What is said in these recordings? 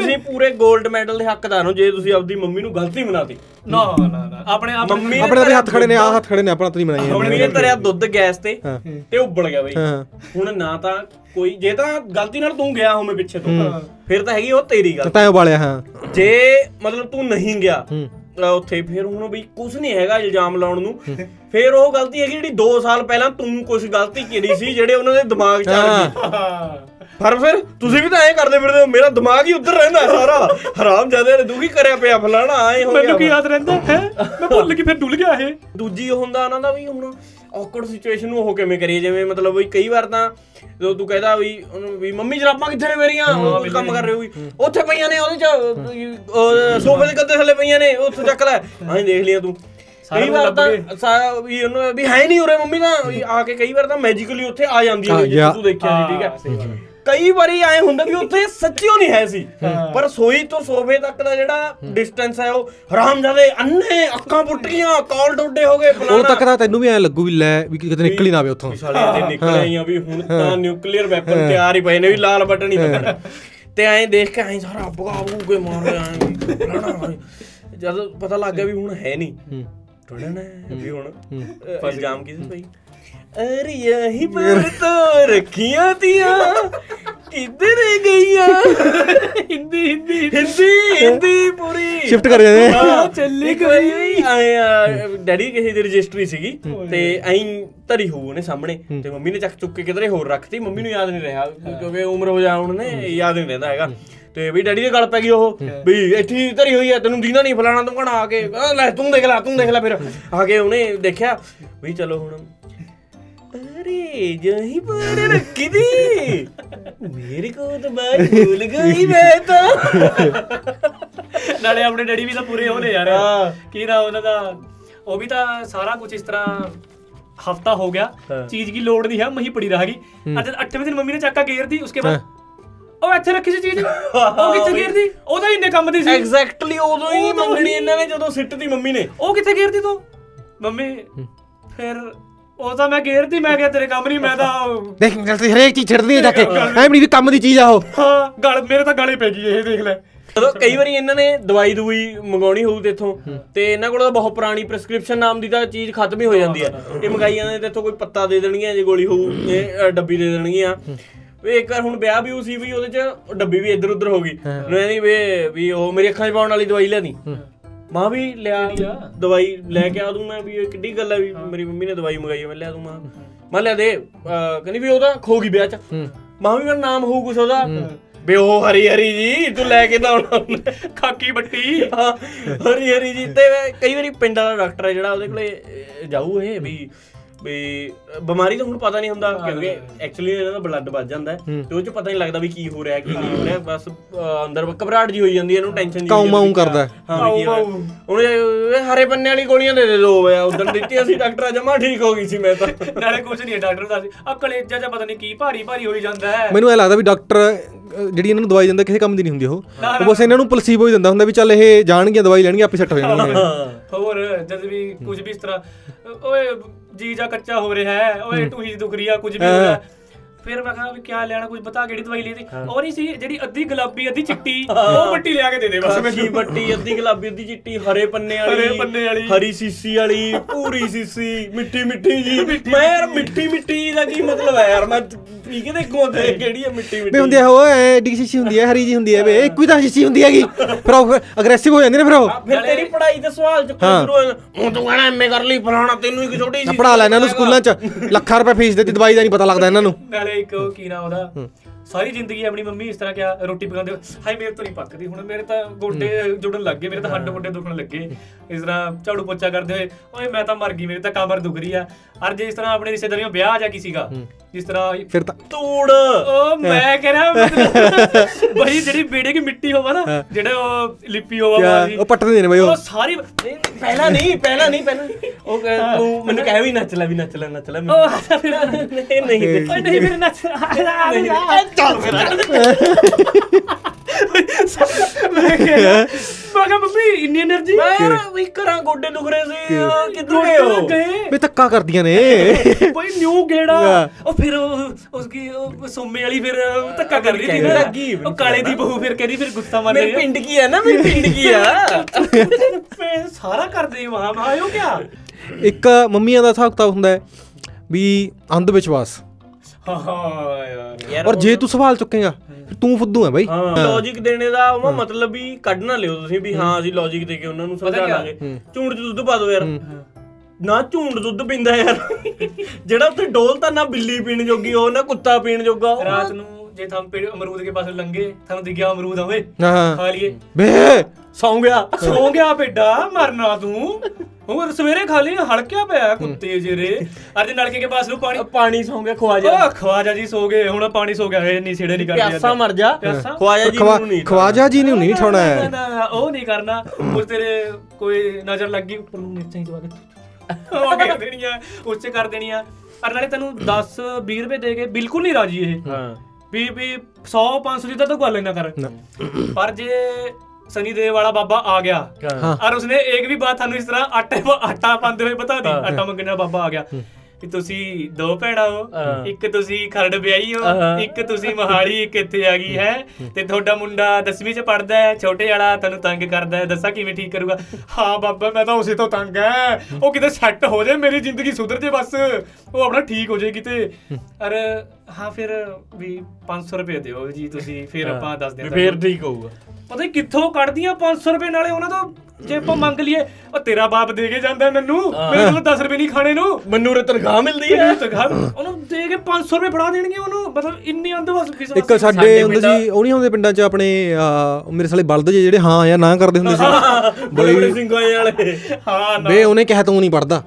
ਤੁਸੀਂ ਪੂਰੇ 골ਡ ਮੈਡਲ ਦੇ ਹੱਕਦਾਰ ਹੋ ਜੇ ਤੁਸੀਂ ਆਪਣੀ ਮੰਮੀ ਨੂੰ ਗਲਤੀ ਮਨਾਤੀ। ਨਾ ਨਾ ਨਾ ਆਪਣੇ ਆਪ ਮੰਮੀ ਆਪਣੇ ਹੱਥ ਖੜੇ ਨੇ, ਆਹ ਹੱਥ ਖੜੇ ਨੇ, ਆਪਣਾ ਤੁਸੀਂ ਮਨਾਈ ਹੁਣ ਵੀ ਤਰਿਆ ਦੁੱਧ ਗੈਸ ਤੇ ਤੇ ਉੱਬਲ ਗਿਆ ਬਈ। ਹੁਣ ਨਾ ਤਾਂ ਕੋਈ ਜੇ ਤਾਂ ਗਲਤੀ ਨਾਲ ਤੂੰ ਗਿਆ ਹੋਵੇਂ ਪਿੱਛੇ ਤੋਂ ਫਿਰ ਤਾਂ ਹੈਗੀ ਉਹ ਤੇਰੀ ਗਲਤੀ ਤਾਂ ਉਬਾਲਿਆ। ਹਾਂ ਜੇ ਮਤਲਬ ਤੂੰ ਨਹੀਂ ਗਿਆ ਉੱਥੇ ਫਿਰ ਹੁਣ ਬਈ ਕੁਝ ਨਹੀਂ ਹੈਗਾ ਇਲਜ਼ਾਮ ਲਾਉਣ ਨੂੰ। ਫਿਰ ਉਹ ਗਲਤੀ ਹੈਗੀ ਜਿਹੜੀ 2 ਸਾਲ ਪਹਿਲਾਂ ਤੂੰ ਕੁਝ ਗਲਤੀ ਕੀਤੀ ਸੀ ਜਿਹੜੇ ਉਹਨਾਂ ਦੇ ਦਿਮਾਗ 'ਚ ਆ ਗਈ। ਪਰ ਫਿਰ ਤੁਸੀਂ ਵੀ ਤਾਂ ਐਂ ਕਰਦੇ ਫਿਰਦੇ ਹੋ, ਮੇਰਾ ਦਿਮਾਗ ਹੀ ਉੱਧਰ ਰਹਿੰਦਾ ਸਾਰਾ। ਹਰਾਮਜ਼ਾਦੇ ਨੇ ਦੁਖੀ ਕਰਿਆ ਪਿਆ ਫਲਾਣਾ ਐਂ ਹੋ ਗਿਆ ਮੈਨੂੰ ਕੀ ਯਾਦ ਰਹਿੰਦਾ ਹੈ, ਮੈਂ ਭੁੱਲ ਕੇ ਫਿਰ ਡੁੱਲ ਗਿਆ ਇਹ। ਦੂਜੀ ਉਹ ਹੁੰਦਾ ਉਹਨਾਂ ਦਾ ਵੀ ਹੁਣ ਔਕਵਰਡ ਸਿਚੁਏਸ਼ਨ ਨੂੰ ਉਹ ਕਿਵੇਂ ਕਰੀਏ, ਜਿਵੇਂ ਮਤਲਬ ਵੀ ਕਈ ਵਾਰ ਤਾਂ ਜਦੋਂ ਤੂੰ ਕਹਿੰਦਾ ਵੀ ਮੰਮੀ ਜਰਾਬਾਂ ਕਿੱਥੇ ਨੇ ਮੇਰੀਆਂ, ਉਹ ਕੰਮ ਕਰ ਰਹੇ ਹੋਈ ਉੱਥੇ ਪਈਆਂ ਨੇ ਉਹਦੇ 'ਚ ਸੋਫੇ ਦੇ ਗੱਦੇ ਥੱਲੇ ਪਈਆਂ ਨੇ ਉੱਥੇ ਚੱਕ ਲੈ ਐਂ ਦੇਖ ਲਿਆ ਤੂੰ। ਕਈ ਵਾਰ ਤਾਂ ਵੀ ਉਹਨੂੰ ਵੀ ਹੈ ਨਹੀਂ ਉਰੇ ਮੰਮੀ ਤਾਂ ਆ ਕੇ ਕਈ ਵਾਰ ਤਾਂ ਮੈਜੀਕਲੀ ਉੱਥੇ ਆ ਜਾਂਦੀ ਹੈ ਤੂੰ ਦੇਖਿਆ ਸੀ। ਠੀਕ ਹੈ ਕਈ ਵਾਰੀ ਐ ਹੁੰਦਾ ਵੀ ਉੱਥੇ ਸੱਚੀਓ ਨਹੀਂ ਹੈ ਸੀ ਪਰ ਸੋਈ ਤੋਂ ਸੋਫੇ ਤੱਕ ਦਾ ਜਿਹੜਾ ਡਿਸਟੈਂਸ ਹੈ ਉਹ ਹਰਾਮਜ਼ਾਦੇ ਅੰਨੇ ਅੱਖਾਂ ਪੁੱਟ ਗਈਆਂ ਕਾਲ ਡੋਡੇ ਹੋ ਗਏ ਉਹ ਤੱਕ ਤਾਂ ਤੈਨੂੰ ਵੀ ਐ ਲੱਗੂ ਵੀ ਲੈ ਵੀ ਕਿਤੇ ਨਿਕਲ ਹੀ ਨਾ ਆਵੇ ਉੱਥੋਂ ਸਾਲੇ ਨਿਕਲ ਆਈਆਂ ਵੀ ਹੁਣ ਤਾਂ ਨਿਊਕਲੀਅਰ ਵੈਪਨ ਤਿਆਰ ਹੀ ਪਏ ਨੇ ਵੀ ਲਾਲ ਬਟਨ ਹੀ ਪਕੜ ਤੇ ਐਂ ਦੇਖ ਕੇ ਐਂ ਸਾਰਾ ਭਗਾ ਭੂਗੇ ਮਾਰ ਆਏ। ਜਦ ਪਤਾ ਲੱਗ ਗਿਆ ਵੀ ਹੁਣ ਹੈ ਨਹੀਂ ਥੋੜਾ ਨਾ ਵੀ ਹੁਣ ਇਲਜ਼ਾਮ ਕਿਸੇ ਪਈ अरे यही पर तो रखिया दिया किधर गईया हिंदी हिंदी हिंदी हिंदी पूरी शिफ्ट कर जाने ਚੱਲੀ ਕੋਈ ਆਇਆ ਡੈਡੀ ਕਿਸੇ ਦੀ ਰਜਿਸਟਰੀ ਸੀਗੀ ਤੇ ਐਂ ਧਰੀ ਹੋਊ ਉਹਨੇ ਸਾਹਮਣੇ ਤੇ ਮੰਮੀ ਨੇ ਚੱਕ ਚੁੱਕ ਕੇ ਕਿਧਰੇ ਹੋਰ ਰੱਖਤੀ। ਮੰਮੀ ਨੂੰ ਯਾਦ ਨਹੀਂ ਰਿਹਾ ਕਿਉਂਕਿ ਉਮਰ ਹੋ ਜਾ ਉਹਨੇ ਯਾਦ ਨਹੀਂ ਰਹਿੰਦਾ ਹੈਗਾ ਤੇ ਵੀ ਡੈਡੀ ਦੇ ਗੱਲ ਪੈ ਗਈ ਉਹ ਵੀ ਇੱਥੇ ਧਰੀ ਹੋਈ ਆ ਤੈਨੂੰ ਦੀਨਾ ਨਹੀਂ ਫਲਾਣਾ ਧਮਕਾਣਾ ਆ ਕੇ ਲੈ ਤੂੰ ਦੇਖ ਲੈ ਫਿਰ ਆ ਕੇ ਉਹਨੇ ਦੇਖਿਆ ਵੀ ਚਲੋ ਹੁਣ अरे यही पर रखी थी मेरे को तो बात भूल गई मैं तो नाले अपने डैडी भी तो पूरे हो ले यार कि ना उनका वो भी तो सारा कुछ इस तरह हफ्ता हो गया चीज की लोड नहीं है वही पड़ी रहेगी। अच्छा 8वें दिन मम्मी ने चाका घेर दी उसके बाद ਉਹ ਇੱਥੇ ਰੱਖੀ ਸੀ ਚੀਜ਼ ਉਹ ਕਿੱਥੇ ਗਿਰਦੀ ਉਹਦਾ ਇੰਨੇ ਕੰਮ ਦੀ ਸੀ ਐਗਜ਼ੈਕਟਲੀ ਉਦੋਂ ਹੀ ਮੰਗਣੀ ਇਹਨਾਂ ਨੇ ਜਦੋਂ ਸਿੱਟਦੀ ਮੰਮੀ ਨੇ ਉਹ ਕਿੱਥੇ ਗਿਰਦੀ ਤੂੰ ਮੰਮੀ ਫਿਰ ਉਹ ਤਾਂ ਮੈਂ ਗੇਰਦੀ ਮੈਂ ਕਿਹਾ ਤੇਰੇ ਕੰਮ ਨਹੀਂ ਮੈਂ ਤਾਂ ਦੇਖ ਗਲਤੀ ਹਰੇਕ ਚੀਜ਼ ਛੱਡਦੀ ਹੈ ਜਾ ਕੇ ਐਵੇਂ ਵੀ ਕੰਮ ਦੀ ਚੀਜ਼ ਆ ਉਹ ਹਾਂ ਗਲ ਮੇਰੇ ਤਾਂ ਗਾਲੇ ਪੈ ਗਈ ਇਹ ਦੇਖ ਲੈ। ਕਈ ਵਾਰੀ ਇਹਨਾਂ ਨੇ ਦਵਾਈ ਦੂਈ ਮੰਗਾਉਣੀ ਹੋਊ ਤੇਥੋਂ ਤੇ ਇਹਨਾਂ ਕੋਲ ਤਾਂ ਬਹੁਤ ਪੁਰਾਣੀ ਪ੍ਰਸਕ੍ਰਿਪਸ਼ਨ ਨਾਮ ਦੀ ਤਾਂ ਚੀਜ਼ ਖਤਮ ਹੀ ਹੋ ਜਾਂਦੀ ਹੈ ਇਹ ਮੰਗਾਈ ਜਾਂਦੇ ਤੇਥੋਂ ਕੋਈ ਪੱਤਾ ਦੇ ਦੇਣਗੀਆਂ ਜੇ ਗੋਲੀ ਹੋਊ ਇਹ ਡੱਬੀ ਦੇ ਦੇਣਗੀਆਂ। ਵੀ ਇੱਕ ਵਾਰ ਹੁਣ ਵਿਆਹ ਵੀ ਸੀ ਵੀ ਉਹਦੇ 'ਚ ਡੱਬੀ ਵੀ ਇੱਧਰ ਉੱਧਰ ਹੋ ਗਈ ਵੀ ਉਹ ਮੇਰੀ ਅੱਖਾਂ 'ਚ ਪਾਉਣ ਵਾਲੀ ਦਵਾਈ ਲਿਆਦੀ ਮਾਂ ਵੀ ਲਿਆ ਦਵਾਈ ਲੈ ਕੇ ਆ ਦੂੰ ਮੈਂ ਵੀ ਕਿੱਡੀ ਗੱਲ ਆ ਵੀ ਮੇਰੀ ਮੰਮੀ ਨੇ ਦਵਾਈ ਮੰਗਾਈ ਮੈਂ ਲਿਆ ਦੂੰ ਮਾਂ ਲਿਆ ਦੇ ਕਹਿੰਦੀ ਵੀ ਉਹਦਾ ਖੋ ਗਈ ਵਿਆਹ 'ਚ ਮਾਂ ਵੀ ਮੇਰਾ ਨਾਮ ਹੋਊ ਕੁਛ ਉਹਦਾ ਵੀ ਉਹ ਹਰੀ ਹਰੀ ਜੀ ਤੂੰ ਲੈ ਕੇ ਤਾਂ ਆਉਣਾ ਖਾਕੀ ਬੱਟੀ ਹਾਂ ਹਰੀ ਹਰੀ ਜੀ। ਤੇ ਕਈ ਵਾਰੀ ਪਿੰਡ ਵਾਲਾ ਡਾਕਟਰ ਹੈ ਜਿਹੜਾ ਉਹਦੇ ਕੋਲੇ ਜਾਊ ਇਹ ਵੀ ਬਿਮਾਰੀ ਤਾਂ ਹੁਣ ਪਤਾ ਨਹੀਂ ਹੁੰਦਾ ਕਿਉਂਕਿ ਐਕਚੁਅਲੀ ਇਹਨਾਂ ਦਾ ਬਲੱਡ ਵੱਧ ਜਾਂਦਾ ਤੇ ਉਹ 'ਚ ਪਤਾ ਨਹੀਂ ਲੱਗਦਾ ਵੀ ਕੀ ਹੋ ਰਿਹਾ ਕੀ ਨਹੀਂ ਹੋ ਰਿਹਾ ਬਸ ਅੰਦਰ ਘਬਰਾਹਟ ਜੀ ਹੋਈ ਜਾਂਦੀ ਇਹਨੂੰ ਟੈਨਸ਼ਨ ਕਾਊ-ਮਾਊ ਕਰਦਾ ਹੁਣ ਹਰੇ ਪੰਨੇ ਵਾਲੀ ਗੋਲੀਆਂ ਦੇ ਦੋ ਉਧਰ ਦਿੱਤੀਆਂ ਸੀ ਡਾਕਟਰ ਜਮਾ ਠੀਕ ਹੋ ਗਈ ਸੀ ਮੈਂ ਤਾਂ ਨਾਲੇ ਕੁਝ ਨਹੀਂ ਡਾਕਟਰ ਦਾ ਆ ਕਲੇਜਾ ਜਾਂ ਪਤਾ ਨਹੀਂ ਕੀ ਭਾਰੀ ਭਾਰੀ ਹੋਈ ਜਾਂਦਾ ਹੈ। ਮੈਨੂੰ ਇਹ ਲੱਗਦਾ ਵੀ ਡਾਕਟਰ ਜਿਹੜੀ ਇਹਨਾਂ ਨੂੰ ਦਵਾਈ ਦਿੰਦਾ ਕਿਸੇ ਕੰਮ ਦੀ ਨਹੀਂ ਹੁੰਦੀ ਉਹ ਬਸ ਇਹਨਾਂ ਨੂੰ ਪਲਸੀਬੋ ਹੀ ਦਿੰਦਾ ਹੁੰਦਾ ਵੀ ਚੱਲ ਇਹ ਜਾਣਗੀਆਂ ਦਵਾਈ ਲੈਣਗੀਆਂ ਆਪੇ ਸੈੱਟ ਹੋ ਜਾਣਗੀਆਂ। ਹੋਰ ਜਦ ਵੀ ਕੁਝ ਵੀ ਇਸ ਤਰ੍ਹਾਂ ਓਏ ਜੀ ਜਾਂ ਕੱਚਾ ਹੋ ਰਿਹਾ ਹੈ ਓਏ ਟੂਹੀ ਦੁਖ ਰਹੀ ਆ ਕੁਝ ਵੀ ਹੋ ਰਿਹਾ ਫਿਰ ਮੈਂ ਕਿਹਾ ਵੀ ਕਿਆ ਲੈਣਾ ਕੁਝ ਬਤਾ ਕਿਹੜੀ ਦਵਾਈ ਲਈ ਸੀ ਉਹ ਨਹੀਂ ਸੀ ਜਿਹੜੀ ਅੱਧੀ ਗੁਲਾਬੀ ਅੱਧੀ ਚਿੱਟੀ ਉਹ ਬੱਟੀ ਲਿਆ ਕੇ ਦੇ ਦੇ ਬਸ ਮੈਨੂੰ ਬੱਟੀ ਅੱਧੀ ਗੁਲਾਬੀ ਅੱਧੀ ਚਿੱਟੀ ਹਰੇ ਪੰਨੇ ਵਾਲੀ ਹਰੀ ਸੀਸੀ ਵਾਲੀ ਪੂਰੀ ਸੀਸੀ ਮਿੱਠੀ ਜੀ ਮੈਂ ਯਾਰ ਮਿੱਠੀ ਦਾ ਕੀ ਮਤਲਬ ਹੈ ਯਾਰ ਮੈਂ ਪੀ ਕੇ ਦੇਖੂ ਤੇ ਕਿਹੜੀ ਹੈ ਮਿੱਠੀ ਹੁੰਦੀ ਹੈ ਉਹ ਐਡੀ ਸੀਸੀ ਹੁੰਦੀ ਹੈ ਹਰੀ ਜੀ ਹੁੰਦੀ ਹੈ ਵੇ ਇੱਕੋ ਹੀ ਤਾਂ ਸੀਸੀ ਹੁੰਦੀ ਹੈਗੀ ਫਿਰ ਉਹ ਅਗਰੈਸਿਵ ਹੋ ਜਾਂਦੀ ਨਾ ਫਿਰ ਉਹ ਫਿਰ ਤੇਰੀ ਪੜ੍ਹਾਈ ਦਾ ਸਵਾਲ ਚੁੱਕਣਾ ਸ਼ੁਰੂ ਹੋ ਤੂੰ ਕਹਿਣਾ ਐਮਏ ਕਰ ਲਈ ਫਲਾਣਾ ਤੈਨੂੰ ਇੱਕ ਛੋਟੀ ਜੀ ਪੜਾ ਲੈ ਇਹਨਾਂ ਨੂੰ ਸਕੂਲਾਂ 'ਚ ਲੱਖਾਂ ਰੁਪਏ ਫੀਸ ਦਿੱਤੀ ਦਵਾਈ ਦਾ ਨਹੀਂ ਪਤਾ ਲੱਗਦਾ ਇਹਨਾਂ ਨੂੰ ਇੱਕ ਕੀ ਨਾ ਉਹਦਾ ਸਾਰੀ ਜ਼ਿੰਦਗੀ ਆਪਣੀ ਮੰਮੀ ਇਸ ਤਰ੍ਹਾਂ ਕਿਹਾ ਰੋਟੀ ਪਕਾਉਂਦੇ ਹਾਏ ਮੇਰੇ ਤੋਂ ਨਹੀਂ ਪੱਕਦੀ ਹੁਣ ਮੇਰੇ ਤਾਂ ਗੋਡੇ ਜੁੜਨ ਲੱਗ ਗਏ ਮੇਰੇ ਤਾਂ ਹੱਡ ਗੋਡੇ ਦੁਖਣ ਲੱਗੇ ਇਸ ਤਰ੍ਹਾਂ ਝਾੜੂ ਪੋਚਾ ਕਰਦੇ ਹੋਏ ਓਏ ਮੈਂ ਤਾਂ ਮਰ ਗਈ ਮੇਰੇ ਤਾਂ ਕਮਰ ਦੁਖ ਰਹੀ ਆ। ਅਰ ਜੇ ਇਸ ਤਰ੍ਹਾਂ ਆਪਣੇ ਰਿਸ਼ਤੇਦਾਰੀਆਂ ਵਿਆਹ ਜਾਂ ਕਿਸੇ ਦਾ ਜਿਸ ਤਰ੍ਹਾਂ ਫਿਰ ਤਾਂ ਧੂੜ ਉਹ ਮੈਂ ਕਹਿ ਰਿਹਾ ਬਈ ਜਿਹੜੀ ਬੇੜੇ ਦੀ ਮਿੱਟੀ ਹੋਵਾ ਨਾ ਜਿਹੜਾ ਉਹ ਲਿਪੀ ਹੋਵਾ ਉਹ ਪੱਟਦੇ ਨੇ ਬਈ ਉਹ ਸਾਰੀ ਪਹਿਲਾਂ ਨਹੀਂ ਉਹ ਤੂੰ ਮੈਨੂੰ ਕਹਿ ਵੀ ਨੱਚ ਲੈ ਨਹੀਂ ਫਿਰ ਨੱਚ ਮੈਂ ਕਿਹਾ ਮੰਮੀ ਕਿੰਨੀ એનર્ਜੀ ਮੈਂ ਵੀ ਕਰਾਂ ਗੋਡੇ ਦੁਖ ਰਹੇ ਸੀ ਕਿੱਧਰ ਗਏ ਹੋ ਬੇ ਧੱਕਾ ਕਰਦੀਆਂ ਨੇ ਕੋਈ ਨਿਊ ਗੇੜਾ ਉਹ ਫਿਰ ਉਸकी ਉਹ ਸੋਮੇ ਵਾਲੀ ਫਿਰ ਧੱਕਾ ਕਰ ਰਹੀ ਸੀ ਲੱਗੀ ਉਹ ਕਾਲੇ ਦੀ ਬਹੂ ਫਿਰ ਕਹਿੰਦੀ ਫਿਰ ਗੁੱਸਾ ਮਾਰ ਰਹੀ ਮੇਰੇ ਪਿੰਡ ਕੀ ਹੈ ਨਾ ਮੇਰੇ ਪਿੰਡ ਕੀ ਆ ਸਾਰਾ ਕਰਦੇ ਵਾਹ ਆਇਓ ਕਿਆ ਇੱਕ ਮੰਮੀਆਂ ਦਾ ਹਿਸਾਬ ਕਿਤਾਬ ਹੁੰਦਾ ਹੈ ਵੀ ਅੰਧ ਵਿਸ਼ਵਾਸ और जे तू सवाल चुकेगा तू फुद्दू है भाई लॉजिक देने दा मतलब भी कढ़ ना लियो तुसीं भी हां असीं लॉजिक देके उन्हां नूं समझावांगे झूंड च दुद्ध पा दो यार ना झूंड दुद्ध पींदा यार जेड़ा उत्थे डोलता ना बिल्ली पीण जोगी हो ना कुत्ता पीण जोगा रात नूं जे थम पेड़ अमरूद के पास लंगे थानू दिख गया अमरूद आवे खा लिए बे सौ गया बेटा मरना तू और सवेरे खा ली हड़किया पे कुत्ते जेरे अर्ज नलके के पास लो पानी सो गया ख्वाजा जी सो गए हुन पानी सो गया नहीं छेड़े नहीं करदा प्यासा मर जा ख्वाजा जी नु नहीं छोड़ना है ओ नहीं करना उस तेरे कोई नजर लग गई ऊपर नु नीचे ही दबा के आ के देनिया उससे कर देनिया और नाले तनु 10 20 रुपए दे के बिल्कुल नहीं राजी है हां भी 100-500 जिदा तो गल ना कर पर जे सनी देव वाला बाबा आ गया और उसने एक भी बात थानू इस तरह आटा पांदे हुए बता दी आटा मंगने बाबा आ गया कि तुसी दो भैणा हो एक तुसी खरड़ ब्याही हो एक तुसी महाली एक इत्थे आ गई है ते थोड़ा मुंडा 10वीं च पढ़दा है छोटे वाला तन्नू तंग करदा है दसा किवें ठीक करूगा हां बाबा मैं तो उसी तो तंग है ओ किते सेट हो जाए मेरी जिंदगी सुधर जाए बस ओ अपना ठीक हो जाए किते अरे हां फिर भी 500 रुपए दियो जी तुसी फिर आपा दस दिन फिर ठीक होऊगा पता नहीं कित्थों कढ़दियां 500 रुपए नाले उहना तो ਜੇ ਆਪਾਂ ਮੰਗ ਲਈਏ ਉਹ ਤੇਰਾ ਬਾਪ ਦੇ ਕੇ ਜਾਂਦਾ ਮੈਨੂੰ ਮੇਰੇ ਕੋਲ 10 ਰੁਪਏ ਨਹੀਂ ਖਾਣੇ ਨੂੰ ਮੈਨੂੰ ਤਨਖਾਹ ਮਿਲਦੀ ਹੈ ਤਨਖਾਹ ਉਹਨੂੰ ਦੇ ਕੇ 500 ਰੁਪਏ ਫੜਾ ਦੇਣਗੇ ਉਹਨੂੰ ਮਤਲਬ ਇੰਨੀ ਅੰਧਵਸ ਕਿਸਮ ਇੱਕ ਸਾਡੇ ਹੁੰਦੇ ਸੀ ਉਹ ਨਹੀਂ ਹੁੰਦੇ ਪਿੰਡਾਂ 'ਚ ਆਪਣੇ ਮੇਰੇ ਸਾਲੇ ਬਲਦ ਜਿਹੜੇ ਹਾਂ ਜਾਂ ਨਾ ਕਰਦੇ ਹੁੰਦੇ ਸੀ ਬੜੇ ਸਿੰਘਾਂ ਵਾਲੇ ਹਾਂ ਨਾ ਬੇ ਉਹਨੇ ਕਿਹਾ ਤੂੰ ਨਹੀਂ ਪੜਦਾ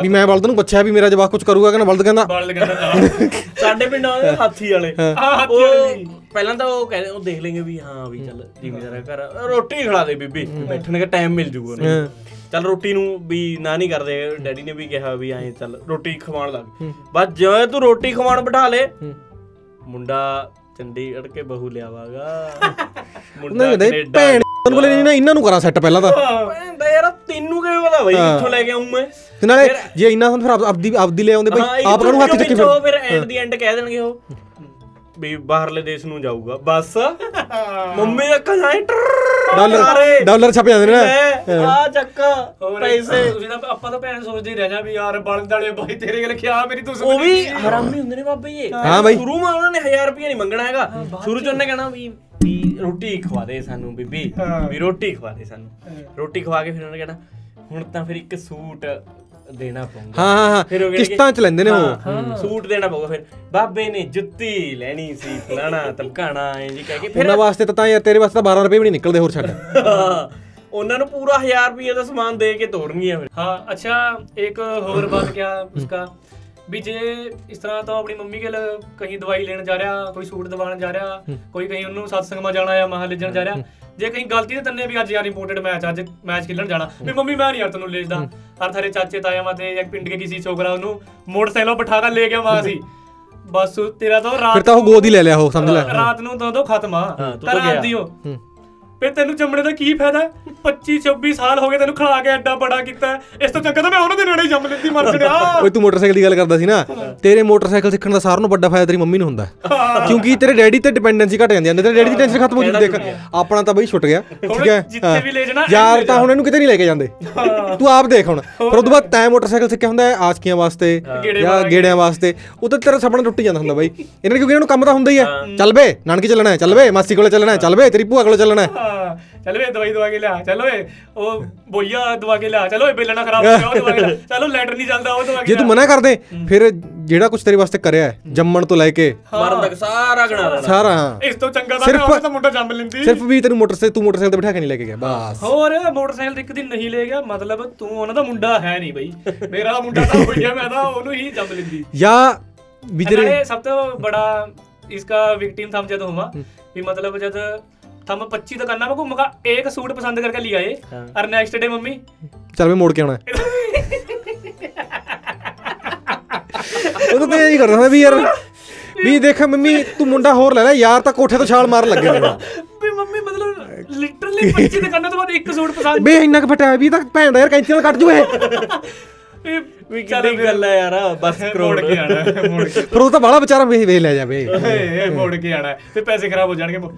ਵੀ ਮੈਂ ਬਲਦ ਨੂੰ ਪੁੱਛਿਆ ਵੀ ਮੇਰਾ ਜਵਾਕ ਕੁਝ ਕਰੂਗਾ ਕਿ ਨਾ ਬਲਦ ਕਹਿੰਦਾ ਸਾਡੇ ਪਿੰਡਾਂ ਦੇ ਹਾਥੀ ਵਾਲੇ ਉਹ ਪਹਿਲਾਂ ਤਾਂ ਉਹ ਕਹਿੰਦੇ ਉਹ ਦੇਖ ਲੈਣਗੇ ਵੀ ਹਾਂ ਵੀ ਚੱਲ ਜ਼ਿਮੀਦਾਰ ਘਰ ਰੋਟੀ ਖਿਲਾ ਦੇ ਬੀਬੀ ਬੈਠ टाइम मिल जूगा चल रोटी नू भी ना नहीं करदे डैडी ने भी कहा भी आए चल रोटी खवाण लग बस जो तू रोटी खवाण बिठा ले मुंडा चंडीगढ़ के बहू लियावागा बाहरले देश नू जाऊगा बस मम्मी डॉलर छपे आंदे ने आ चक्का पैसे जिदा ਆਪਾਂ ਤਾਂ ਭੈਣ ਸੋਚਦੇ ਹੀ ਰਹਿ ਜਾ ਵੀ ਯਾਰ ਬਲਦ ਵਾਲੇ ਬਾਈ ਤੇਰੇ ਕੋਲ ਕਿਹਾ ਮੇਰੀ ਤੂੰ ਉਹ ਵੀ ਹਰਾਮੀ ਹੁੰਦੇ ਨੇ ਬਾਬਾ ਜੀ ਹਾਂ ਬਾਈ ਸ਼ੁਰੂ ਮਾ ਉਹਨਾਂ ਨੇ 1000 ਰੁਪਏ ਨਹੀਂ ਮੰਗਣਾ ਹੈਗਾ ਸ਼ੁਰੂ ਚ ਉਹਨੇ ਕਹਿਣਾ ਵੀ ਰੋਟੀ ਖਵਾ ਦੇ ਸਾਨੂੰ ਬੀਬੀ ਵੀ ਰੋਟੀ ਖਵਾ ਦੇ ਸਾਨੂੰ ਰੋਟੀ ਖਵਾ ਕੇ ਫਿਰ ਉਹਨੇ ਕਹਿਣਾ ਹੁਣ ਤਾਂ ਫਿਰ ਇੱਕ ਸੂਟ ਦੇਣਾ ਪਊਗਾ ਹਾਂ ਫਿਰ ਉਹ ਕਿਸ਼ਤਾਂ ਚ ਲੈਂਦੇ ਨੇ ਉਹ ਸੂਟ ਦੇਣਾ ਪਊਗਾ ਫਿਰ ਬਾਬੇ ਨੇ ਜੁੱਤੀ ਲੈਣੀ ਸੀ ਫਲਾਣਾ ਤਮਕਾਣਾ ਐਂ ਜੀ ਕਹਿ ਕੇ ਫਿਰ ਉਹਨਾਂ ਵਾਸਤੇ ਤਾਂ ਯਾਰ ਤੇਰੇ ਵਾਸਤੇ 12 ਰੁਪਏ ਵੀ ਨਹੀਂ ਨਿਕਲਦੇ ਹੋਰ ਛੱਡ ਉਹਨਾਂ ਨੂੰ ਪੂਰਾ 1000 ਰੁਪਏ ਦਾ ਸਮਾਨ ਦੇ ਕੇ ਤੋੜਨਗੀਆਂ ਫਿਰ ਹਾਂ ਅੱਛਾ ਇੱਕ ਹੋਰ ਬਾਤ ਕਿਆ ਉਸਕਾ ਵੀ ਜੇ ਇਸ ਤਰ੍ਹਾਂ ਤਾਂ ਆਪਣੀ ਮੰਮੀ ਕੋਲ ਕਹੀਂ ਦਵਾਈ ਲੈਣ ਜਾ ਰਿਹਾ ਕੋਈ ਸੂਟ ਦਿਵਾਣ ਜਾ ਰਿਹਾ ਕੋਈ ਕਹੀਂ ਉਹਨੂੰ ਸਤਸੰਗ ਮਾ ਜਾਣਾ ਜਾਂ ਮਹੱਲੇ ਜਾਣ ਜਾ ਰਿਹਾ ਜੇ ਕਹੀਂ ਗਲਤੀ ਤੇ ਤੰਨੇ ਵੀ ਅੱਜ ਯਾਰ ਇੰਪੋਰਟਡ ਮੈਚ ਅੱਜ ਮੈਚ ਖੇਲਣ ਜਾਣਾ ਵੀ ਮੰਮੀ ਮੈਂ ਨਹੀਂ ਯਾਰ ਤੈਨੂੰ ਲੈਜਦਾ ਹਰ ਥਾਰੇ ਚਾਚੇ ਤਾਇਆ ਮਾਤੇ ਇੱਕ ਪਿੰਡ ਕੇ ਕਿਸੇ ਛੋਕਰਾ ਉਹਨੂੰ ਮੋਟਰਸਾਈਕਲ ਬਿਠਾ ਕੇ ਲੈ ਗਿਆ ਮਾਂ ਸੀ ਬਸ ਤੇਰਾ ਤਾਂ ਰਾਤ ਫਿਰ ਤਾਂ ਉਹ ਗੋਦ ਹੀ ਲੈ ਲਿਆ ਉਹ ਸਮਝ ਲੈ ਰਾਤ ਨੂੰ ਦੋ ਖਤਮ ਆ ਤਾਂ ਰਾਤ ਦੀ ਉਹ ਫਿਰ ਤੈਨੂੰ ਚੰਮੜੇ ਦਾ ਕੀ ਫਾਇਦਾ 25 26 ਸਾਲ ਹੋ ਗਏ ਤੈਨੂੰ ਖੜਾ ਕੇ ਐਡਾ ਬੜਾ ਕੀਤਾ ਇਸ ਤੋਂ ਚੰਗਾ ਤਾਂ ਮੈਂ ਉਹਨਾਂ ਦੇ ਨੇੜੇ ਜੰਮ ਲੈਂਦੀ ਮਰ ਗਿਆ ਓਏ ਤੂੰ ਮੋਟਰਸਾਈਕਲ ਦੀ ਗੱਲ ਕਰਦਾ ਸੀ ਨਾ ਤੇਰੇ ਮੋਟਰਸਾਈਕਲ ਸਿੱਖਣ ਦਾ ਸਾਰਿਆਂ ਨੂੰ ਵੱਡਾ ਫਾਇਦਾ ਤੇਰੀ ਮੰਮੀ ਨੂੰ ਹੁੰਦਾ ਕਿਉਂਕਿ ਤੇਰੇ ਡੈਡੀ ਤੇ ਡਿਪੈਂਡੈਂਸੀ ਘਟ ਜਾਂਦੀ ਹੈ ਤੇਰੇ ਡੈਡੀ ਦੀ ਟੈਨਸ਼ਨ ਖਤਮ ਹੋ ਜਾਂਦੀ ਦੇਖ ਆਪਣਾ ਤਾਂ ਬਈ ਛੁੱਟ ਗਿਆ ਠੀਕ ਹੈ ਜਿੱਥੇ ਵੀ ਲੈ ਜਾਣਾ ਯਾਰ ਤਾਂ ਹੁਣ ਇਹਨੂੰ ਕਿਤੇ ਨਹੀਂ ਲੈ ਕੇ ਜਾਂਦੇ ਤੂੰ ਆਪ ਦੇਖ ਹੁਣ ਫਿਰ ਉਦੋਂ ਬਾਅਦ ਤੈਂ ਮੋਟਰਸਾਈਕਲ ਸਿੱਖਿਆ ਹੁੰਦਾ ਹੈ ਆਸਕੀਆਂ ਵਾਸਤੇ ਜਾਂ ਗੇੜਿਆਂ ਵਾਸਤੇ ਉਹ ਤਾਂ ਤੇਰਾ ਸੁਪਨਾ ਟੁੱਟ ਜਾਂਦਾ ਹੁੰਦਾ ਬਾਈ ਇਹਨਾਂ ਕਿਉਂਕਿ ਇਹਨਾਂ ਨੂੰ ਕੰਮ ਤਾਂ ਹੁੰਦਾ ਹੀ ਹੈ ਚੱਲ ਬੇ ਨਾਨਕੇ ਚੱਲਣਾ ਹੈ ਚੱਲ ਬੇ ਮਾਸੀ ਕੋਲੇ ਚੱਲਣਾ ਹੈ ਚੱਲ ਬੇ ਤੇਰੀ ਭੂਆ ਕੋਲੇ ਚੱਲਣਾ ਹੈ चल वे दवाई दवा के लिया चलो ओ बोइया दवा के लिया चलो बेलना खराब हो गया दवा के लिया चलो लेटर नहीं चलदा ओ दवा के जे तू मना कर दे फिर जेड़ा कुछ तेरे वास्ते करया है जम्मण तो लेके मरण तक सारा गणा सारा हां इस तो चंगा था मुंडा जम लेंदी सिर्फ भी तेरे मोटरसाइकिल तू मोटरसाइकिल ते बिठा के नहीं लेके गया बस और मोटरसाइकिल एक दिन नहीं ले गया मतलब तू ओना दा मुंडा है नहीं भाई मेरा मुंडा तो हो गया मैं दा ओनु ही जम लेंदी या बिजरे सब तो बड़ा इसका विक्टिम था जब हुआ भी मतलब जब थम 25 तो करना मैं घूम का एक सूट पसंद करके लिया है और नेक्स्ट डे मम्मी चल मैं मोड़ के आना वो तो नहीं कर रहा था भी यार भी देखा मम्मी तू मुंडा होर ले यार ता कोठे तो छाल मार लग गया भी मम्मी मतलब ਲਿਟਰਲੀ 25 ਦੁਕਾਨਾਂ ਤੋਂ ਬਾਅਦ ਇੱਕ ਸੂਟ ਪਸੰਦ ਬੇ ਇੰਨਾ ਕ ਫਟਿਆ ਵੀ ਤਾਂ ਭੈਣ ਦਾ ਯਾਰ ਕੈਂਚੀ ਨਾਲ ਕੱਟ ਜੂ ਇਹ ਵੀ ਕਿਹੜੀ ਗੱਲ ਆ ਯਾਰ ਬਸ ਕਰੋੜ ਕੇ ਆਣਾ ਮੋੜ ਕੇ ਪਰ ਉਹ ਤਾਂ ਬਾਲਾ ਵਿਚਾਰਾ ਵੇ ਲੈ ਜਾਵੇ ਏ ਮੋੜ ਕੇ ਆਣਾ ਤੇ ਪੈਸੇ ਖਰਾਬ ਹੋ ਜਾਣਗੇ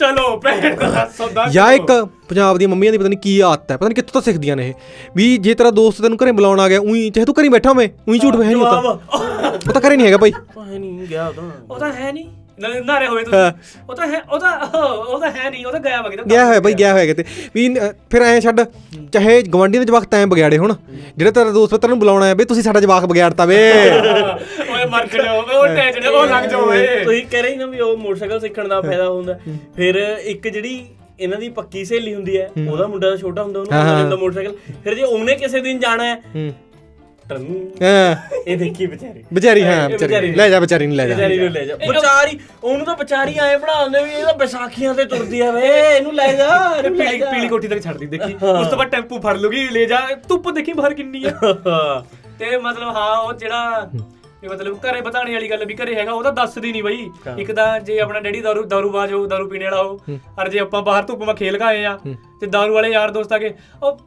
चलो या एक पंजाब दी मम्मियां दी पता नहीं की आदत है पता नहीं कित्थों तो सीखदियां ने भी जे तेरा दोस्त तेनू घरे बुलाउण आ गया उई चाहे तू घरे बैठा होवे उई झूठ वह नहीं होता पता घरे नहीं हैगा भाई है नहीं गया ओ तो है नहीं ਨਾਰੇ ਹੋਏ ਤੁਸੀਂ ਉਹ ਤਾਂ ਹੈ ਨਹੀਂ ਉਹ ਤਾਂ ਗਿਆ ਵਗ ਗਿਆ ਹੋਇਆ ਬਈ ਗਿਆ ਹੋਇਆ ਕਿਤੇ ਵੀ ਫਿਰ ਐ ਛੱਡ ਚਾਹੇ ਗਵੰਡੀ ਦੇ ਜਵਾਕ ਤੈਂ ਬਗਿਆੜੇ ਹੁਣ ਜਿਹੜਾ ਤੇਰਾ ਦੋਸਤ ਤੈਨੂੰ ਬੁਲਾਉਣਾ ਆ ਬਈ ਤੁਸੀਂ ਸਾਡਾ ਜਵਾਕ ਬਗਿਆੜਤਾ ਵੇ ਓਏ ਮਰ ਕੇ ਜਾਓਗੇ ਉਹ ਟੈਂਜਣੇ ਉਹ ਲੱਗ ਜਾਓਏ ਤੁਸੀਂ ਕਹਿ ਰਹੇ ਨਾ ਵੀ ਉਹ ਮੋਟਰਸਾਈਕਲ ਸਿੱਖਣ ਦਾ ਫਾਇਦਾ ਹੁੰਦਾ ਫਿਰ ਇੱਕ ਜਿਹੜੀ ਇਹਨਾਂ ਦੀ ਪੱਕੀ ਸਹੇਲੀ ਹੁੰਦੀ ਹੈ ਉਹਦਾ ਮੁੰਡਾ ਤਾਂ ਛੋਟਾ ਹੁੰਦਾ ਉਹਨੂੰ ਮੋਟਰਸਾਈਕਲ ਫਿਰ ਜੇ ਉਹਨੇ ਕਿਸੇ ਦਿਨ ਜਾਣਾ ਹੈ मतलब घरे बताने वाली गल भी घरे है दस दी नहीं बई एक जे अपना डैडी दारूबाज हो दारू पीने वाला हो और जे आप बाहर धुप्प में खेल के आए आ दारू वाले यार दोस्त आगे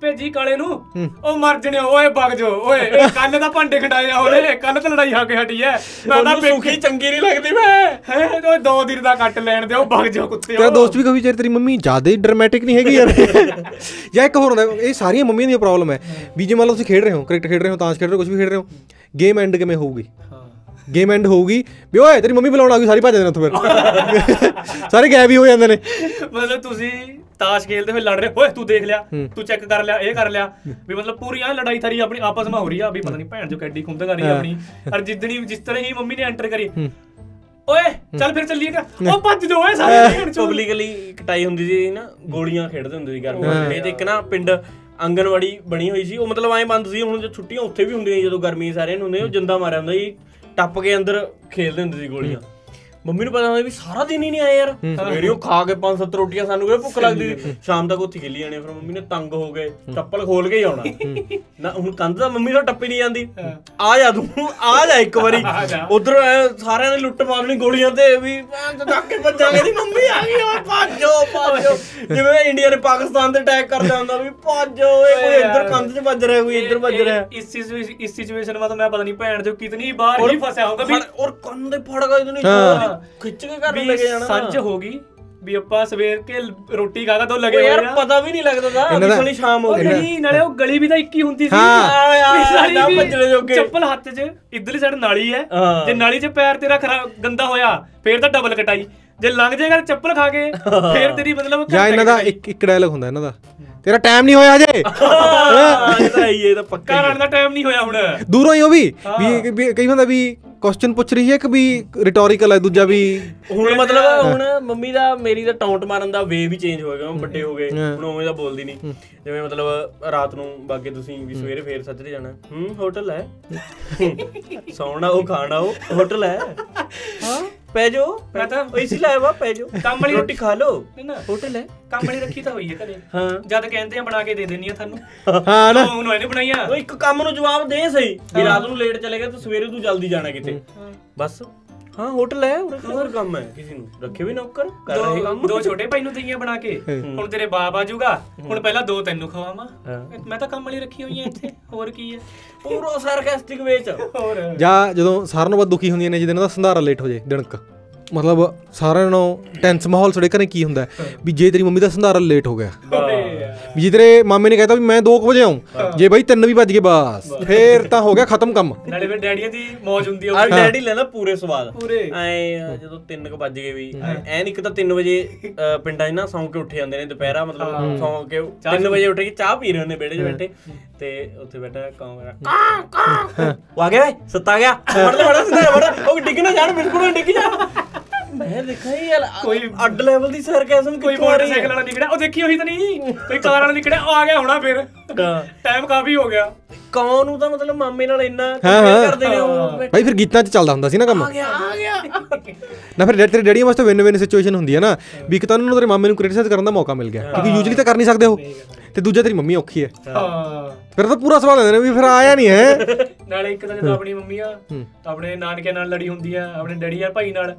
भेजी काले मर जने बग जो कल तो भांडे खंडाए ओले कल तो लड़ाई हाके हटी है चंगी नहीं लगती मैं दो दिन का कट लैन दे बग जो कुत्ते तेरा दोस्त भी कभी चाहे तेरी मम्मी ज्यादा ड्रामेटिक नहीं हैगी यार या एक होर ये सारियां मम्मियां दी प्रॉब्लम है भी जे मान लो तुसीं खेड रहे हो क्रिकेट खेड रहे हो ताश खेड रहे हो कुछ भी खेड रहे हो गेम एंड किवें होगी गेम एंड होगी भी ओए तेरी मम्मी बुलाउण आ गई सारी भज जाने उत्थे फिर सारे गैप ही हो जांदे ने मतलब तुसीं ताश खेलते हुए लड़ रहे ओए तू देख लिया तू चेक कर लिया ये कर लिया भी मतलब पूरी यार लड़ाई थारी अपनी आपस में हो रही है अभी पता नहीं भैन जो कैडी खुंद कर रही है अपनी और जिदनी जिस तरह ही मम्मी ने एंटर करी ओए चल फिर चलिएगा ओ भज जो ओए सारे चोगली गली कटाई हुंदी सी ना गोलियां खेडदे हुंदे सी घर में ते एक ना पिंड आंगनवाड़ी बनी हुई सी ओ मतलब आए बंद सी हुण जो छुट्टियां उत्थे भी हुंदियां जदों गर्मी सारे हुंदे ओ जंदा मारिया हुंदा जी टप के अंदर खेलदे हुंदे सी गोलियां मम्मी नूं पता भी सारा दिन ही नहीं आए यार मेरी खा के 5-7 रोटियां सानू भुख लगदी शाम तक उत्थे खेली जाने फिर मम्मी ने तंग हो गए टप्पल खोल के ही आउणा ना हुण कंध दा मम्मी तो टप्पी नहीं जांदी आ जा तू आ जा एक बारी उधर सारे ने लुट्ट मारनी गोलियां ते भी धक्के भजांगे दी मम्मी आ गई ओए भाजो भाजो जिवें इंडिया ने पाकिस्तान ते अटैक करदा हुंदा भी भाजो कोई इधर कंध च भज रहा है कोई इधर भज रहा है इस सिचुएशन में तो मैं पता नहीं भैन जो कितनी बार ही फंसा होगा भी और कंध दे फड़ गए इतनी खिच के घर लगे जाना सच होगी ਵੀ ਆਪਾਂ ਸਵੇਰ ਕੇ ਰੋਟੀ ਖਾਦਾ ਤਾਂ ਲੱਗੇ ਯਾਰ ਪਤਾ ਵੀ ਨਹੀਂ ਲੱਗਦਾ ਤਾਂ ਬਿਲਕੁਲ ਸ਼ਾਮ ਹੋ ਗਈ ਨਹੀਂ ਨਾਲੇ ਉਹ ਗਲੀ ਵੀ ਤਾਂ ਇੱਕ ਹੀ ਹੁੰਦੀ ਸੀ ਹਾਂ ਨਾ ਭੱਜਣੇ ਜੋਗੇ ਚੱਪਲ ਹੱਥ 'ਚ ਇਧਰਲੀ ਸਾਈਡ ਨਾਲੀ ਹੈ ਜੇ ਨਾਲੀ 'ਚ ਪੈਰ ਤੇਰਾ ਖਰਾਬ ਗੰਦਾ ਹੋਇਆ ਫੇਰ ਤਾਂ ਡਬਲ ਕਟਾਈ ਜੇ ਲੰਘ ਜਾਏਗਾ ਚੱਪਲ ਖਾ ਕੇ ਫੇਰ ਤੇਰੀ ਮਤਲਬ ਜਾਂ ਇਹਨਾਂ ਦਾ ਇੱਕ ਡਾਇਲੌਗ ਹੁੰਦਾ ਇਹਨਾਂ ਦਾ ਤੇਰਾ ਟਾਈਮ ਨਹੀਂ ਹੋਇਆ ਅਜੇ ਇਹ ਤਾਂ ਪੱਕਾ ਰਣ ਦਾ ਟਾਈਮ ਨਹੀਂ ਹੋਇਆ ਹੁਣ ਦੂਰੋਂ ਹੀ ਉਹ ਵੀ ਕਈ ਹੁੰਦਾ ਵੀ क्वेश्चन पूछ रही है कि भी रिटोरिकल है दूजा भी हुण मतलब हुण मम्मी दा मेरी दा टॉन्ट मारन दा वे भी चेंज हो गया हम बड्डे हो गए हुण ओवें दा बोलदी नहीं जिवें मतलब रात नूं बागे तुसीं भी सवेरे फेर सजरे जाना होटल है सौना ओ खाना ओ होटल है हां पै जाओ मैं तो इसी लाया वा पै जाओ काम वाली रोटी खा लो ना होटल है काम वाली रखी तो हुई है घरे हां जद कहंदे हैं बना के दे देनी है थानू हां ना ओनू ऐने बनाईया ओ एक काम नु जवाब दे सही कि रात नूं लेट चलेगा तो सवेरे तू जल्दी जाना कि बस हाँ होटल है और काम है किसी ने रखे भी नौकर कर रहे काम दो छोटे भाई नु दईयां बना के हुण तेरे बाप आजूगा हुण पहला दो तैनू खवावा मैं तां काम वाली रखी होई है इत्थे और की है पूरा सार्केस्टिक वेच और जा जदों सारन बाद दुखी हुंदियां ने जिदन दा संधारा लेट हो जाए दिनक मतलब सारे नो टेंस माहौल सड़े घरें की हुंदा है भी जे तेरी मम्मी दा संधारा लेट हो गया भी तेरे मामे ने कहता भी मैं 2 बजे आऊं जे भाई 3 भी बज गए बस फिर तां हो गया खत्म काम नाले वे डैडीयां दी मौज हुंदी है डैडी लेना पूरे स्वाद ऐ जदों 3 बज गए भी ऐ निक तां 3 बजे पिंडां 'ਚ ना ਸੌਂ ਕੇ ਉੱਠ ਜਾਂਦੇ ਨੇ ਦੁਪਹਿਰਾ ਮਤਲਬ ਸੌਂ ਕੇ 3 ਵਜੇ ਉੱਠ ਕੇ ਚਾਹ ਪੀ ਰਹੇ ਨੇ ਵਿਹੜੇ 'ਚ ਬੈਠੇ ਤੇ ਉੱਥੇ ਬੈਠਾ ਕਾ ਉਹ ਆ ਗਿਆ ਓਏ ਸੁੱਤਾ ਗਿਆ ਬੜਾ ਸੁੱਤਾ ਬੜਾ ਉਹ ਡਿੱਗ ਨਾ ਜਾਣ ਬਿਲਕੁਲ ਨਾ ਡਿੱਗ ਜਾ ਮੈਂ ਦੇਖਿਆ ਹੀ ਯਾਰ ਕੋਈ ਅੱਡ ਲੈਵਲ ਦੀ ਸਰਕੈਸਮ ਕੋਈ ਮੋਟਰਸਾਈਕਲ ਵਾਲਾ ਨਿਕੜਿਆ ਉਹ ਦੇਖੀ ਉਹੀ ਤਾਂ ਨਹੀਂ ਕੋਈ ਕਾਰ ਵਾਲਾ ਨਿਕੜਿਆ ਆ ਗਿਆ ਹੋਣਾ ਫਿਰ ਟਾਈਮ ਕਾਫੀ ਹੋ ਗਿਆ ਕੌਣ ਨੂੰ ਤਾਂ ਮਤਲਬ ਮਾਮੇ ਨਾਲ ਇੰਨਾ ਕਰਦੇ ਨੇ ਉਹ ਭਾਈ ਫਿਰ ਗੀਤਾਂ 'ਚ ਚੱਲਦਾ ਹੁੰਦਾ ਸੀ ਨਾ ਕੰਮ ਆ ਗਿਆ ਨਾ ਫਿਰ ਤੇਰੇ ਡੈਡੀ ਵਾਸਤੇ ਵਿਨ-ਵਿਨ ਸਿਚੁਏਸ਼ਨ ਹੁੰਦੀ ਹੈ ਨਾ ਵੀ ਇੱਕ ਤਾਂ ਉਹਨਾਂ ਨੂੰ ਤੇਰੇ ਮਾਮੇ ਨੂੰ ਕ੍ਰਿਟਿਸਾਈਜ਼ ਕਰਨ ਦਾ ਮੌਕਾ ਮਿਲ ਗਿਆ ਕਿਉਂਕਿ ਯੂਜੂਲੀ ਤਾਂ ਕਰ ਨਹੀਂ ਸਕਦੇ ਉਹ ਤੇ ਦੂਜਾ ਤੇਰੀ ਮੰਮੀ ਔਖੀ ਹੈ ਹਾਂ ਫਿਰ ਤਾਂ ਪੂਰਾ ਸਵਾਲ ਆਉਂਦਾ ਵੀ ਫਿਰ ਆਇਆ ਨਹੀਂ ਹੈ ਨਾਲੇ ਇੱਕ ਤਾਂ ਜਦੋਂ ਆਪਣੀ ਮੰਮੀ ਆ ਆਪਣੇ ਨਾਨਕੇ ਨਾਲ ਲੜੀ ਹੁੰਦੀ ਆ ਆਪਣੇ ਡੈਡੀ ਯਾਰ ਭਾਈ ਨਾਲ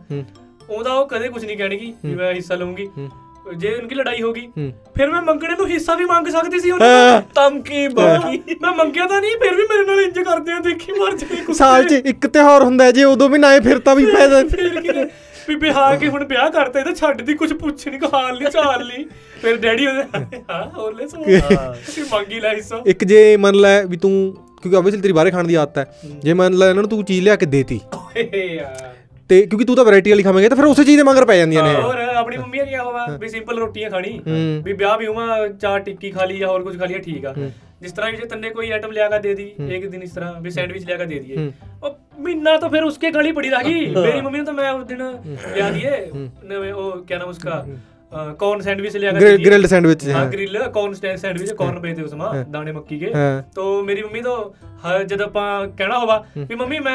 ਉਹਦਾ ਉਹ ਕਦੇ ਕੁਝ ਨਹੀਂ ਕਹਿਣਗੀ ਵੀ ਮੈਂ ਹਿੱਸਾ ਲਊਂਗੀ जे उनकी लड़ाई होगी फिर मैं मंकड़े तो हिस्सा भी मांग सकती सी तमकी बाकी मैं मंगिया तो नहीं फिर भी मेरे नाल इंज करदे आ देखी मर जाए। साल च एक त्योहार हुंदा है जे उदों भी नाए फिरता भी फायदा भी बिहार के हुण ब्याह करते तो छड्ड दी कुछ पूछ नहीं हाल नहीं चाल नहीं फिर डैडी ओदे हां और ले सो मंगी ला हिस्सा एक जे मन ला भी तू क्योंकि ऑब्वियसली तेरी बाहर खाने की आदत है जे मन ला इन्हां नूं तू चीज लिया के देती ਤੇ ਕਿਉਂਕਿ ਤੂੰ ਤਾਂ ਵੈਰਾਈਟੀ ਵਾਲੀ ਖਾਵੇਂਗਾ ਤਾਂ ਫਿਰ ਉਸੇ ਚੀਜ਼ ਦੇ ਮਗਰ ਪੈ ਜਾਂਦੀਆਂ ਨੇ। ਹੋਰ ਆਪਣੀ ਮੰਮੀ ਕੀ ਹੋਵਾ ਵੀ ਸਿੰਪਲ ਰੋਟੀਆਂ ਖਾਣੀ ਵੀ ਵਿਆਹ ਵੀ ਹੋਵਾ ਚਾਹ ਟਿੱਕੀ ਖਾ ਲਈ ਜਾਂ ਹੋਰ ਕੁਝ ਖਾ ਲਿਆ ਠੀਕ ਆ ਜਿਸ ਤਰ੍ਹਾਂ ਜੇ ਤੰਨੇ ਕੋਈ ਆਈਟਮ ਲਿਆ ਕੇ ਦੇ ਦੀ ਇੱਕ ਦਿਨ ਇਸ ਤਰ੍ਹਾਂ ਵੀ ਸੈਂਡਵਿਚ ਲਿਆ ਕੇ ਦੇ ਦੀਏ ਉਹ ਮਹੀਨਾ ਤਾਂ ਫਿਰ ਉਸਕੇ ਗਲੀ ਪੜੀ ਰਹਿ ਗਈ। ਮੇਰੀ ਮੰਮੀ ਨੂੰ ਤਾਂ ਮੈਂ ਉਸ ਦਿਨ ਲਿਆ ਦੀਏ ਨਵੇਂ ਉਹ ਕੀ ਨਾਮ ਉਸਕਾ कॉर्न सैंडविच लिया ग्रिल्ड सैंडविच हाँ ग्रिल कॉर्न सैंडविच कॉर्न पे थे उसमें दाने मक्की के तो मेरी मम्मी तो हर जब आप कहना होगा भी मम्मी मैं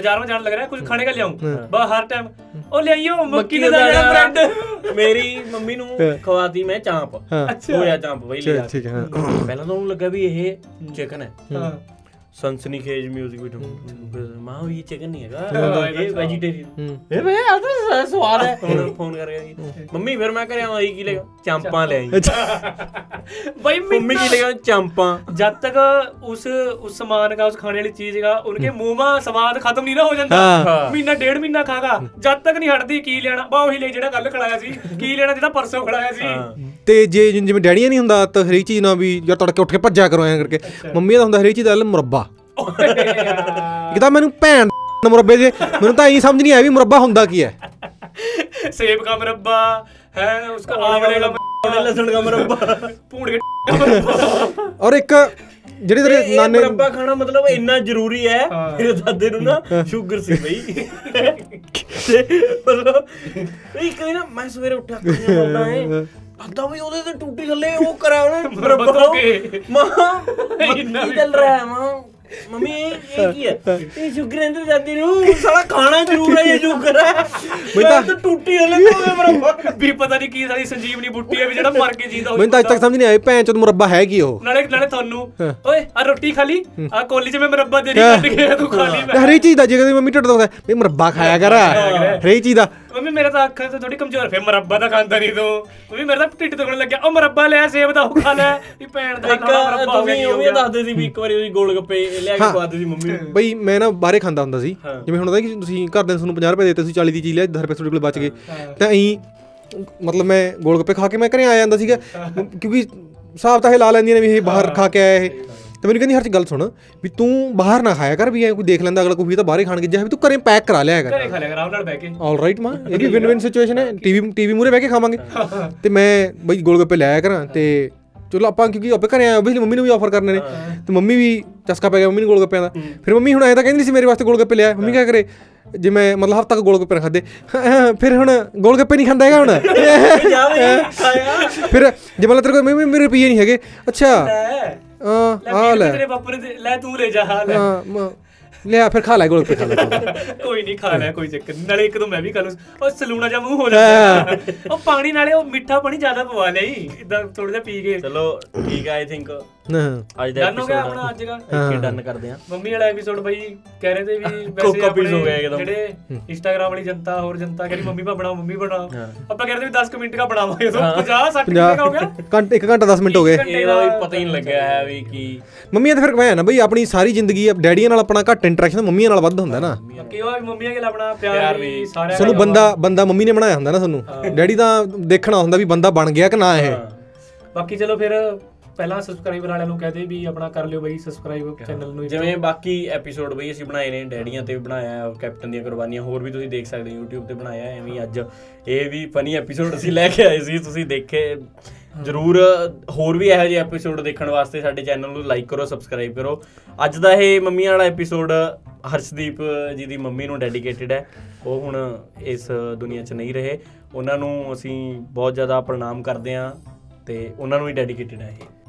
बाजार में जाने लग रहा है कुछ खाने का ले आऊं बस हर टाइम ओ ले आइयो मक्की का दाना ब्रेड मेरी मम्मी नु खवाती मैं चांप होया चांप वही ले पहला तो लगा भी ये चिकन है सनसनीखेज म्यूजिक वीडियो मां ये चिकन नहीं हैगा ये वेजिटेरियन ए बे आ तो स्वाद है फोन करके मम्मी फिर मैं करे आई की ले चांपा ले आई भाई मम्मी की ले चांपा जब तक उस सामान का उस खाने वाली चीज का उनके मुंह में स्वाद खत्म नहीं ना हो जाता महीना डेढ़ महीना खागा जब तक नहीं हटदी की लेना बा वही ले जेड़ा कल खड़ाया सी की लेना जेड़ा परसों खड़ाया सी ते जे जिवें डैडी नहीं हुंदा तो हर चीज ना भी यार तड़के उठ के भज्जा करो ऐ करके मम्मी दा हुंदा हर चीज दा मुरब्बा और एक ਜਿਹੜੇ ਤੇਰੇ ਨਾਨੇ ਮੁਰੱਬਾ ਖਾਣਾ ਮਤਲਬ ਇੰਨਾ ਜ਼ਰੂਰੀ ਹੈ ਮੇਰੇ ਦਾਦੇ ਨੂੰ ਨਾ ਸ਼ੂਗਰ ਸੀ ਬਈ ਮਤਲਬ ਇਹ ਕਹਿੰਦਾ ਮੈਂ ਸਵੇਰੇ ਉੱਠਾ ਕੇ ਆਉਂਦਾ ਹੈ ਅੱਧਾ ਵੀ ਉਹਦੇ ਤੇ ਟੂਟੀ ਥੱਲੇ ਉਹ ਕਰਾ ਉਹਨੇ ਮੁਰੱਬਾ ਕੇ ਮਾਂ ਇੰਨਾ ਚੱਲ ਰਿਹਾ ਹੈ ਮਾਂ मम्मी ये की है ये शुगर अंदर जाती नु साला खाना जरूर है ये शुगर है मैं तो टूटी वाले तो मुरब्बा भी पता नहीं की सारी संजीवनी बूटी है भी जेड़ा मर के जींदा मैं तो आज तक समझ नहीं आई भैं चो मुरब्बा है की ओ नाले थानू ओए आ रोटी खा ली आ कोली च मैं मुरब्बा दे दी कट के तू खा ली मैं हर चीज दा जे मम्मी टट दोदा मैं मुरब्बा खाया कर हर चीज दा मम्मी मेरा तो अख थोड़ी कमजोर फिर मुरब्बा दा खांदा नहीं तू मम्मी मेरा तो टिट दुखण लग गया ओ मुरब्बा ले सेब दा खा ले ये भैं दा मुरब्बा हो गया ओ ये दस दे सी भी एक बार ओ गोल गप्पे ਬਈ ਮੈਂ ਨਾ ਬਾਹਰੇ ਖਾਂਦਾ ਹੁੰਦਾ ਸੀ ਜਿਵੇਂ ਹੁਣ ਹੁੰਦਾ ਕਿ ਤੁਸੀਂ ਘਰਦਿਆਂ ਨੂੰ 50 ਰੁਪਏ ਦਿੱਤੇ ਤੁਸੀਂ 40 ਦੀ ਚੀਜ਼ ਲਿਆ 10 ਰੁਪਏ ਤੁਹਾਡੇ ਕੋਲ ਬਚ ਗਏ ਤਾਂ ਐਂ ਮਤਲਬ ਮੈਂ ਗੋਲ ਗੱਪੇ ਖਾ ਕੇ ਮੈਂ ਘਰੇ ਆ ਜਾਂਦਾ ਸੀਗਾ ਕਿਉਂਕਿ ਹਿਸਾਬ ਤਾਂ ਇਹ ਲਾ ਲੈਂਦੀਆਂ ਨੇ ਵੀ ਇਹ ਬਾਹਰ ਖਾ ਕੇ ਆਇਆ ਇਹ ਤਾਂ ਮੈਨੂੰ ਕਹਿੰਦੀ ਹਰ ਚੀਜ਼ ਗੱਲ ਸੁਣ ਵੀ ਤੂੰ ਬਾਹਰ ਨਾ ਖਾਇਆ ਕਰ ਵੀ ਐ ਕੋਈ ਦੇਖ ਲੈਂਦਾ ਅਗਲਾ ਕੋਈ ਵੀ ਤਾਂ ਬਾਹਰੇ ਖਾਣ ਗਿਆ ਵੀ ਤੂੰ ਘਰੇ ਪੈਕ ਕਰਾ ਲਿਆ ਹੈਗਾ ਘਰੇ ਖਾ ਲਿਆ ਕਰ ਆਰਾਮ ਨਾਲ ਬਹਿ ਕੇ ਆਲਰਾਈਟ ਮਾਂ ਇਹ ਵੀ ਵਿਨ-ਵਿਨ ਸਿਚੁਏਸ਼ਨ ਹੈ ਟੀਵੀ ਮੂਰੇ ਬਹਿ ਕੇ ਖਾਵਾਂਗੇ ਤੇ ਮੈਂ ਬਈ ਗੋਲ ਗੱਪੇ ਲਿਆ ਕਰਾਂ ਤੇ ਚਲੋ ਆਪਾਂ ਕਿਉਂਕਿ ਆਪੇ ਘਰੇ ਆਏ ਓਬਵੀਅਸਲੀ ਮੰਮੀ ਨੂੰ ਵੀ ਆਫਰ ਕਰਨੇ ਨੇ ਤੇ ਮੰਮੀ ਵੀ ਚਸਕਾ ਪੈ ਗਿਆ ਮੰਮੀ ਨੂੰ ਗੋਲ ਗੱਪਿਆਂ ਦਾ ਫਿਰ ਮੰਮੀ ਹੁਣ ਐਂ ਤਾਂ ਕਹਿੰਦੀ ਸੀ ਮੇਰੇ ਵਾਸਤੇ ਗੋਲ ਗੱਪੇ ਲਿਆ ਮੰਮੀ ਕਿਆ ਕਰੇ ਜੇ ਮੈਂ ਮਤਲਬ ਹਫ਼ਤਾ ਕੁ ਗੋਲ ਗੱਪੇ ਨਾ ਖਾਦੇ ਫਿਰ ਹੁਣ ਗੋਲ ਗੱਪੇ ਨਹੀਂ ਖਾਂਦਾ ਹੈਗਾ ਹੁਣ ਫਿਰ ਜੇ ਮਤਲਬ ਤੇਰੇ ਕੋਲ ਮੰਮੀ ਮੇਰੇ ਰੁਪਈਏ ਨਹੀਂ ਹੈਗੇ ਅੱਛਾ ਆ ਲੈ ਤੇਰੇ ਬਾਪੂ ਨੇ ਲੈ ਤੂੰ ਲੈ ਜਾ ਹਾਂ ਲੈ ਲਿਆ ਫਿਰ ਖਾ ਲੈ ਗੋਲ ਗੱਪੇ ਖਾ ਲੈ ਕੋਈ ਨਹੀਂ ਖਾ ਲੈ ਕੋਈ ਚੱਕਰ ਨਾਲੇ ਇੱਕ ਦੋ ਮੈਂ ਵੀ ਖਾ ਲੂੰ ਉਹ ਸਲੂਣਾ ਜਾਂ ਮੂੰਹ ਹੋ ਜਾਂਦਾ ਉਹ ਪਾਣੀ ਨਾਲੇ ਉਹ ਮਿੱਠਾ ਪਾਣੀ ਜ਼ਿਆਦਾ ਪਵਾ ਲਿਆ ਹੀ ਇਦਾਂ ਥੋੜਾ ਜਿਹਾ ਪੀ ਕੇ ਚਲੋ ਠੀਕ ਆ ਆਈ ਥਿੰਕ ਅੱਜ ਦਾ ਐਪੀਸੋਡ ਆਪਣਾ ਅੱਜ ਦਾ ਇੱਕ ਡਨ ਕਰਦੇ ਆ ਮੰਮੀ ਵਾਲਾ ਐਪੀਸੋਡ ਬਈ ਕਹਿ ਰਹੇ ਤੇ ਵੀ ਵੈਸੇ ਆਪਣੇ ਹੋ ਗਿਆ ਇੱਕਦਮ ਜਿਹੜੇ ਇੰਸਟਾਗ੍ਰam ਵਾਲੀ ਜਨਤਾ ਹੋਰ ਜਨਤਾ ਕਹਿੰਦੀ ਮੰਮੀ ਬਣਾਓ ਆਪਾਂ ਕਹਿੰਦੇ ਵੀ 10 ਮਿੰਟ ਦਾ ਬਣਾਵਾਂਗੇ 50 60 ਮਿੰਟ ਹੋ ਗਿਆ 1 ਘੰਟਾ 10 ਮਿੰਟ ਹੋ ਗਏ ਇਹਦਾ ਵੀ ਪਤਾ ਹੀ ਨਹੀਂ ਲੱਗਿਆ ਹੈ ਵੀ ਕੀ ਮੰਮੀ ਤਾਂ ਫਿਰ ਮੈਂ ਨਾ ਬਈ ਆਪਣੀ ਸਾਰੀ ਜ਼ਿੰਦਗੀ ਡੈਡੀਆਂ ਨਾਲ ਆਪਣਾ ਘੱਟ ਇੰਟਰੈਕਸ਼ਨ ਮੰਮੀਆਂ ਨਾਲ ਵੱਧ ਹੁੰਦਾ ਨਾ ਕਿ ਉਹ ਮੰਮੀਆਂ ਨਾਲ ਆਪਣਾ ਪਿਆਰ ਵੀ ਸਾਰਿਆਂ ਨਾਲ ਸਾਨੂੰ ਬੰਦਾ ਮੰਮੀ ਨੇ ਬਣਾਇਆ ਹੁੰਦਾ ਨਾ ਸਾਨੂੰ ਡੈਡੀ ਤਾਂ ਦੇਖਣਾ ਹੁੰਦਾ ਵੀ ਬੰਦਾ ਬਣ ਗਿਆ ਕਿ ਨਾ ਇਹ ਬਾਕੀ ਚਲੋ ਫਿਰ ਪਹਿਲਾਂ ਸਬਸਕ੍ਰਾਈਬਰ ਵਾਲਿਆਂ ਨੂੰ ਕਹਦੇ ਵੀ ਆਪਣਾ ਕਰ ਲਿਓ ਬਈ ਸਬਸਕ੍ਰਾਈਬ ਚੈਨਲ ਨੂੰ ਜਿਵੇਂ ਬਾਕੀ ਐਪੀਸੋਡ ਬਈ ਅਸੀਂ ਬਣਾਏ ਨੇ ਡੈਡੀਆਂ ਤੇ ਵੀ ਬਣਾਇਆ ਕੈਪਟਨ ਦੀਆਂ ਕੁਰਬਾਨੀਆਂ ਹੋਰ ਵੀ ਤੁਸੀਂ ਦੇਖ ਸਕਦੇ ਹੋ YouTube ਤੇ ਬਣਾਇਆ ਐਵੇਂ ਅੱਜ ਇਹ ਵੀ ਫਨੀ ਐਪੀਸੋਡ ਅਸੀਂ ਲੈ ਕੇ ਆਏ ਸੀ ਤੁਸੀਂ ਦੇਖੇ ਜ਼ਰੂਰ ਹੋਰ ਵੀ ਇਹੋ ਜਿਹੇ ਐਪੀਸੋਡ ਦੇਖਣ ਵਾਸਤੇ ਸਾਡੇ ਚੈਨਲ ਨੂੰ ਲਾਈਕ ਕਰੋ ਸਬਸਕ੍ਰਾਈਬ ਕਰੋ ਅੱਜ ਦਾ ਇਹ ਮੰਮੀਆਂ ਵਾਲਾ ਐਪੀਸੋਡ ਹਰਸ਼ਦੀਪ ਜੀ ਦੀ ਮੰਮੀ ਨੂੰ ਡੈਡੀਕੇਟਿਡ ਹੈ ਉਹ ਹੁਣ ਇਸ ਦੁਨੀਆ 'ਚ ਨਹੀਂ ਰਹੇ ਉਹਨਾਂ ਨੂੰ ਅਸੀਂ ਬਹੁਤ ਜ਼ਿਆਦਾ ਪ੍ਰਣਾਮ ਕਰਦੇ ਹਾਂ ਤੇ ਉਹਨਾਂ ਨੂੰ ਹੀ ਡੈਡੀਕੇਟਿਡ ਹੈ ਇਹ